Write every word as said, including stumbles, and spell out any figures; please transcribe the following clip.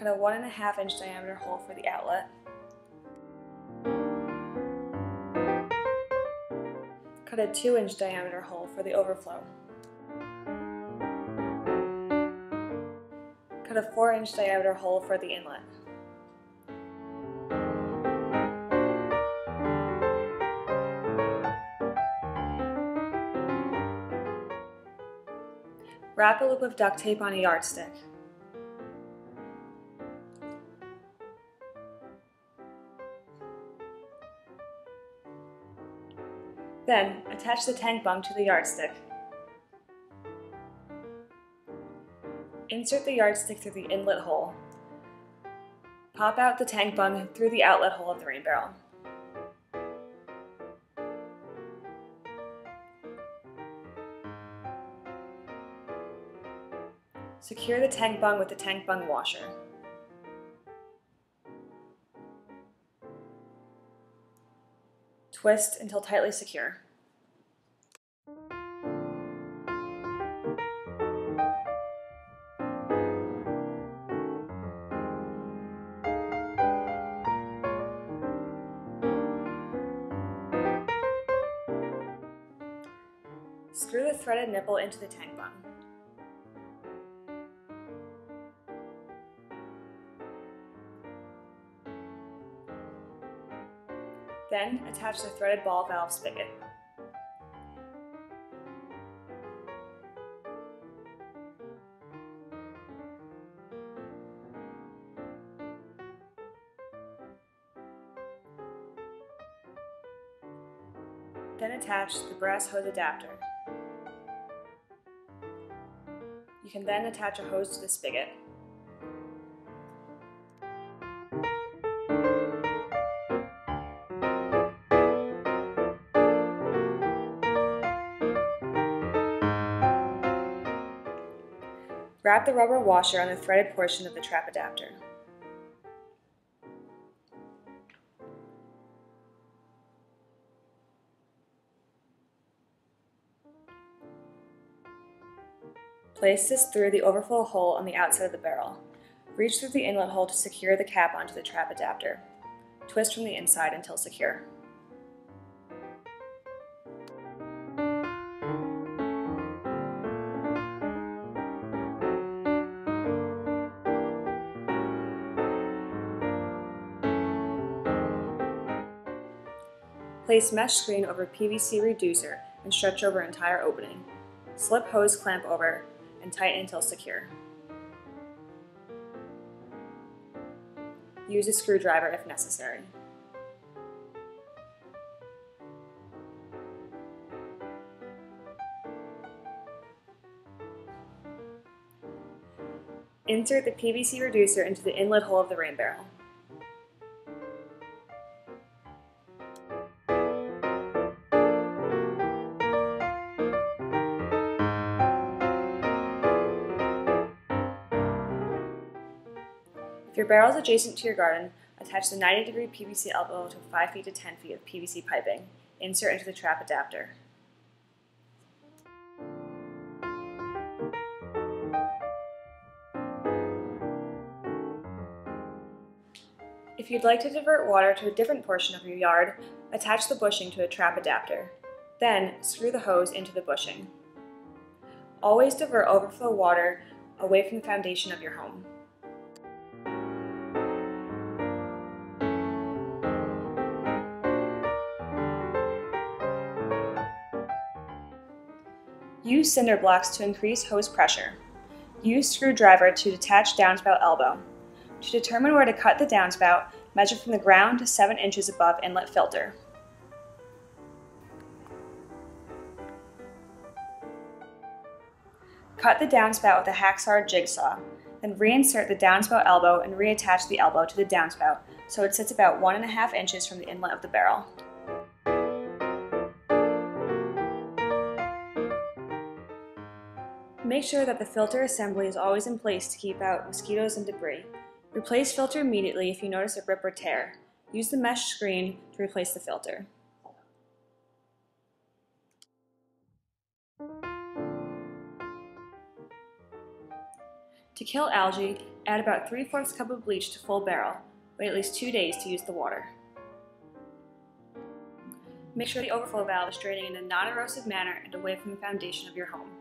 cut a one and a half inch diameter hole for the outlet. Cut a two inch diameter hole for the overflow. Cut a four inch diameter hole for the inlet. Wrap a loop of duct tape on a yardstick. Then, attach the tank bung to the yardstick. Insert the yardstick through the inlet hole. Pop out the tank bung through the outlet hole of the rain barrel. Secure the tank bung with the tank bung washer. Twist until tightly secure. Screw the threaded nipple into the tank bung. Then, attach the threaded ball valve spigot. Then attach the brass hose adapter. You can then attach a hose to the spigot. Wrap the rubber washer on the threaded portion of the trap adapter. Place this through the overflow hole on the outside of the barrel. Reach through the inlet hole to secure the cap onto the trap adapter. Twist from the inside until secure. Place mesh screen over P V C reducer and stretch over entire opening. Slip hose clamp over and tighten until secure. Use a screwdriver if necessary. Insert the P V C reducer into the inlet hole of the rain barrel. If your barrel is adjacent to your garden, attach the ninety degree P V C elbow to five feet to ten feet of P V C piping. Insert into the trap adapter. If you'd like to divert water to a different portion of your yard, attach the bushing to a trap adapter. Then, screw the hose into the bushing. Always divert overflow water away from the foundation of your home. Use cinder blocks to increase hose pressure. Use screwdriver to detach downspout elbow. To determine where to cut the downspout, measure from the ground to seven inches above inlet filter. Cut the downspout with a hacksaw or jigsaw, then reinsert the downspout elbow and reattach the elbow to the downspout so it sits about one and a half inches from the inlet of the barrel. Make sure that the filter assembly is always in place to keep out mosquitoes and debris. Replace filter immediately if you notice a rip or tear. Use the mesh screen to replace the filter. To kill algae, Add about three fourths cup of bleach to full barrel. Wait at least two days to use the water. Make sure the overflow valve is draining in a non-erosive manner and away from the foundation of your home.